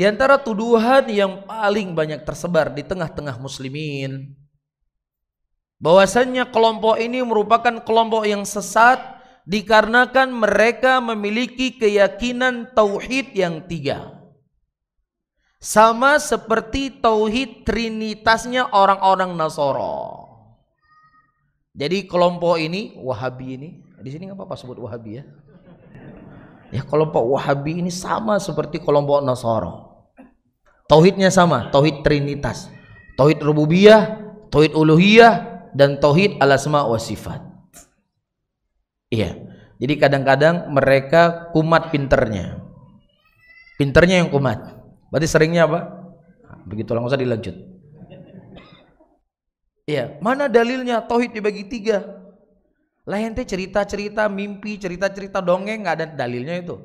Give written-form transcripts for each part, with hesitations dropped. Di antara tuduhan yang paling banyak tersebar di tengah-tengah muslimin, bahwasannya kelompok ini merupakan kelompok yang sesat dikarenakan mereka memiliki keyakinan tauhid yang tiga. Sama seperti tauhid trinitasnya orang-orang Nasoro. Jadi kelompok ini, Wahabi ini, di sini nggak apa-apa sebut Wahabi ya. Ya, kelompok Wahabi ini sama seperti kelompok Nasoro. Tauhidnya sama, tauhid trinitas, tauhid rububiyah, tauhid uluhiyah, dan tauhid al-asma wa sifat. Iya. Jadi kadang-kadang mereka kumat pinternya. Pinternya yang kumat. Berarti seringnya apa? Begitu, langsung saja dilanjut. Ya, mana dalilnya tauhid dibagi tiga? Lah ente cerita-cerita mimpi, cerita-cerita dongeng, nggak ada dalilnya itu.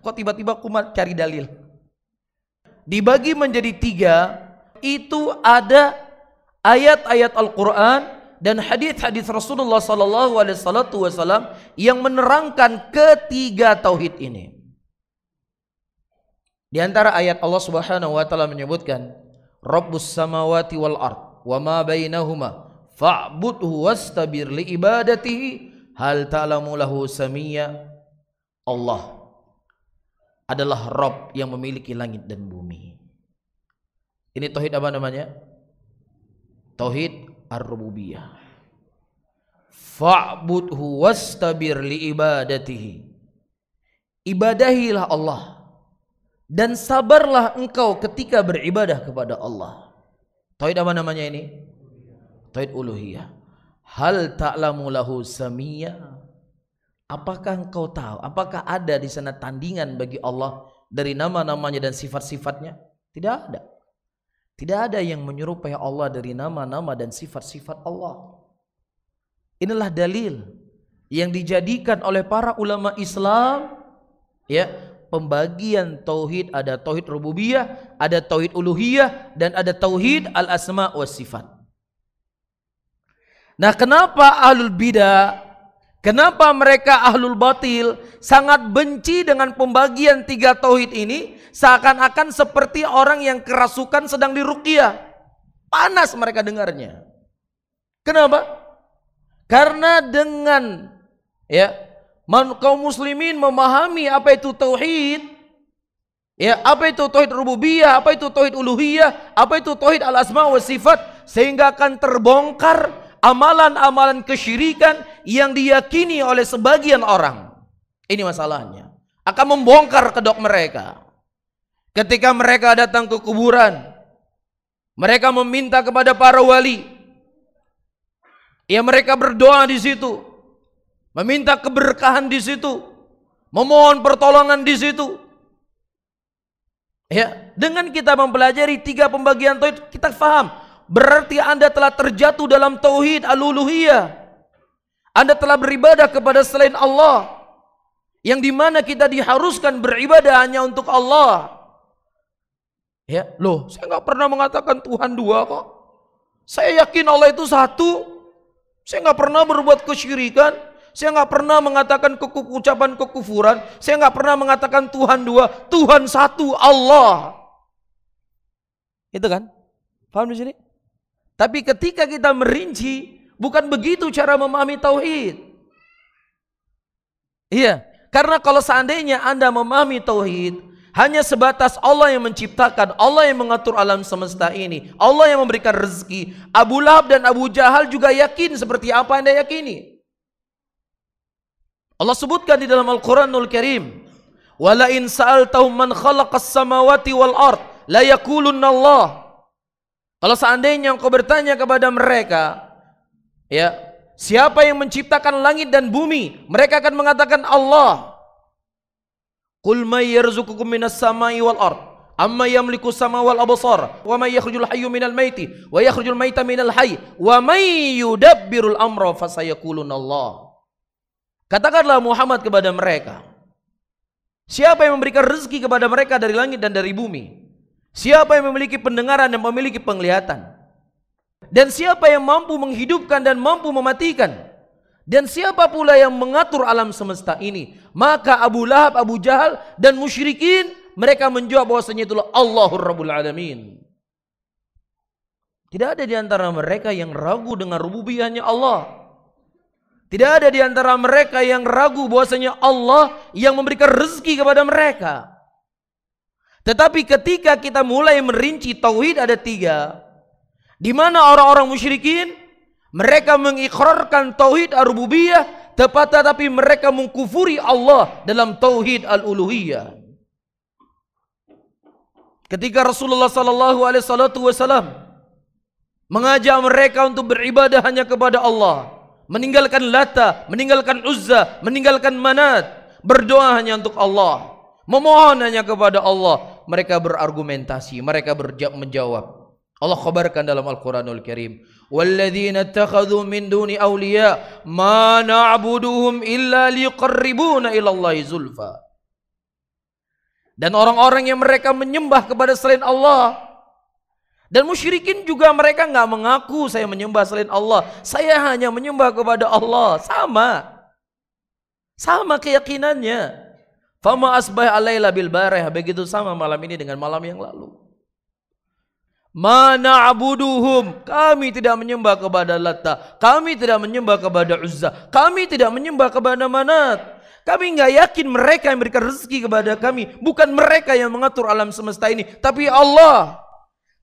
Kok tiba-tiba kumat cari dalil? Dibagi menjadi tiga, itu ada ayat-ayat Al-Quran dan hadis-hadis Rasulullah SAW yang menerangkan ketiga tauhid ini. Di antara ayat Allah Subhanahu Wa Taala menyebutkan, Rabbus samawati wal ard wa ma bainahuma fa'budhu wastabir li ibadatihi hal ta'lamu lahu samia. Allah adalah Rabb yang memiliki langit dan bumi. Ini tauhid apa namanya? Tauhid ar-rububiyah. Fa'budhu wastabir li ibadatihi. Ibadahilah Allah dan sabarlah engkau ketika beribadah kepada Allah. Tauhid apa namanya ini? Tauhid uluhiyah. Hal ta'lamu lahu samia? Apakah engkau tahu? Apakah ada di sana tandingan bagi Allah dari nama-namanya dan sifat-sifatnya? Tidak ada. Tidak ada yang menyerupai Allah dari nama-nama dan sifat-sifat Allah. Inilah dalil yang dijadikan oleh para ulama Islam, ya. Pembagian tauhid, ada tauhid rububiyah, ada tauhid uluhiyah, dan ada tauhid al-asma wa sifat. Nah, kenapa ahlul bidah, kenapa mereka ahlul batil sangat benci dengan pembagian tiga tauhid ini? Seakan-akan seperti orang yang kerasukan sedang diruqyah. Panas mereka dengarnya. Kenapa? Karena dengan ya kaum muslimin memahami apa itu tauhid, ya, apa itu tauhid rububiyah, apa itu tauhid uluhiyah, apa itu tauhid al-asma wa sifat, sehingga akan terbongkar amalan-amalan kesyirikan yang diyakini oleh sebagian orang. Ini masalahnya, akan membongkar kedok mereka. Ketika mereka datang ke kuburan, mereka meminta kepada para wali, ya, mereka berdoa di situ, meminta keberkahan di situ, memohon pertolongan di situ. Ya, dengan kita mempelajari tiga pembagian tauhid, kita faham berarti Anda telah terjatuh dalam tauhid al-uluhiyah. Anda telah beribadah kepada selain Allah, yang dimana kita diharuskan beribadah hanya untuk Allah. Ya, loh, saya nggak pernah mengatakan Tuhan dua kok. Saya yakin Allah itu satu. Saya nggak pernah berbuat kesyirikan. Saya nggak pernah mengatakan ucapan kekufuran. Saya nggak pernah mengatakan Tuhan dua, Tuhan satu, Allah. Itu kan? Paham di sini? Tapi ketika kita merinci, bukan begitu cara memahami tauhid. Iya, karena kalau seandainya Anda memahami tauhid hanya sebatas Allah yang menciptakan, Allah yang mengatur alam semesta ini, Allah yang memberikan rezeki. Abu Lahab dan Abu Jahal juga yakin seperti apa Anda yakini. Allah sebutkan di dalam Al-Quranul Karim, wala in sa'altahum man khalaqas samawati wal ard la yaqulunna Allah. Kalau seandainya engkau bertanya kepada mereka, ya, siapa yang menciptakan langit dan bumi, mereka akan mengatakan Allah. Qul may yarzuqukum minas samai wal ard amma yamliku sama wal absar wa may yakhrijul hayyu minal maiti wa yakhrijul maita minal hayy wa may yudabbirul amra fasayaquluna Allah. Katakanlah Muhammad kepada mereka, siapa yang memberikan rezeki kepada mereka dari langit dan dari bumi? Siapa yang memiliki pendengaran dan memiliki penglihatan? Dan siapa yang mampu menghidupkan dan mampu mematikan? Dan siapa pula yang mengatur alam semesta ini? Maka Abu Lahab, Abu Jahal, dan musyrikin mereka menjawab bahwasanya itulah Allahur Rabbul Alamin. Tidak ada di antara mereka yang ragu dengan rububiyahnya Allah. Tidak ada di antara mereka yang ragu bahwasanya Allah yang memberikan rezeki kepada mereka. Tetapi ketika kita mulai merinci tauhid ada tiga, di mana orang-orang musyrikin mereka mengikrarkan tauhid ar-rububiyah, tetapi mereka mengkufuri Allah dalam tauhid al-uluhiyah. Ketika Rasulullah SAW mengajak mereka untuk beribadah hanya kepada Allah, meninggalkan Lata, meninggalkan Uzza, meninggalkan Manat, berdoa hanya untuk Allah, memohon hanya kepada Allah, mereka berargumentasi, mereka menjawab. Allah khabarkan dalam Al-Quranul Karim, "Walladzina ittakhadhu min duni awliya ma na'buduhum illa liqarribuna ila Allahi zulfa." Dan orang-orang yang mereka menyembah kepada selain Allah, dan musyrikin juga mereka nggak mengaku saya menyembah selain Allah, saya hanya menyembah kepada Allah. Sama keyakinannya. Fama asbah alaila bil bareh, begitu sama malam ini dengan malam yang lalu. Mana abuduhum, kami tidak menyembah kepada Lata, kami tidak menyembah kepada Uzza, kami tidak menyembah kepada Manat. Kami nggak yakin mereka yang memberikan rezeki kepada kami, bukan mereka yang mengatur alam semesta ini, tapi Allah.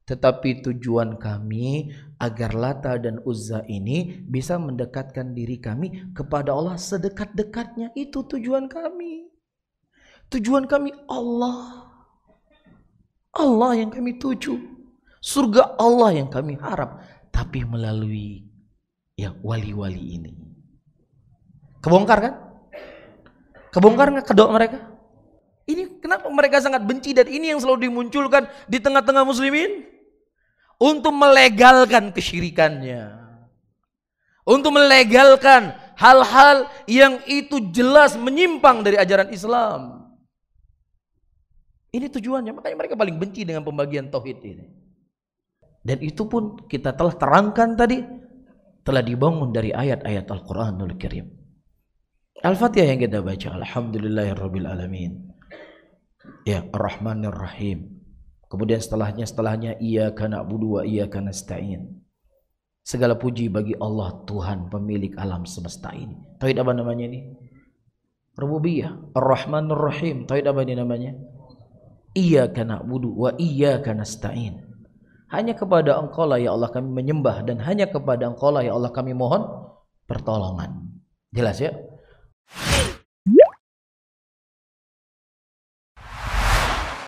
Tetapi tujuan kami agar Lata dan Uzza ini bisa mendekatkan diri kami kepada Allah sedekat-dekatnya. Itu tujuan kami. Tujuan kami Allah. Allah yang kami tuju. Surga Allah yang kami harap, tapi melalui ya wali-wali ini. Kebongkar kan? Kebongkar nggak kedok mereka? Ini kenapa mereka sangat benci, dan ini yang selalu dimunculkan di tengah-tengah muslimin untuk melegalkan kesyirikannya, untuk melegalkan hal-hal yang itu jelas menyimpang dari ajaran Islam. Ini tujuannya, makanya mereka paling benci dengan pembagian tauhid ini. Dan itu pun kita telah terangkan tadi, telah dibangun dari ayat-ayat Al-Quranul Karim. Al-Fatihah yang kita baca, Alhamdulillahirrabbilalamin, ya Ar-Rahmanirrahim. Kemudian setelahnya iyyaka na'budu wa iyyaka nasta'in. Segala puji bagi Allah Tuhan pemilik alam semesta ini. Tauhid apa namanya ini? Rububiyah. Ar-Rahmanirrahim, tauhid apa ini namanya? Iyyaka na'budu wa iyyaka nasta'in. Hanya kepada Engkau lah ya Allah kami menyembah, dan hanya kepada Engkau lah ya Allah kami mohon pertolongan. Jelas ya?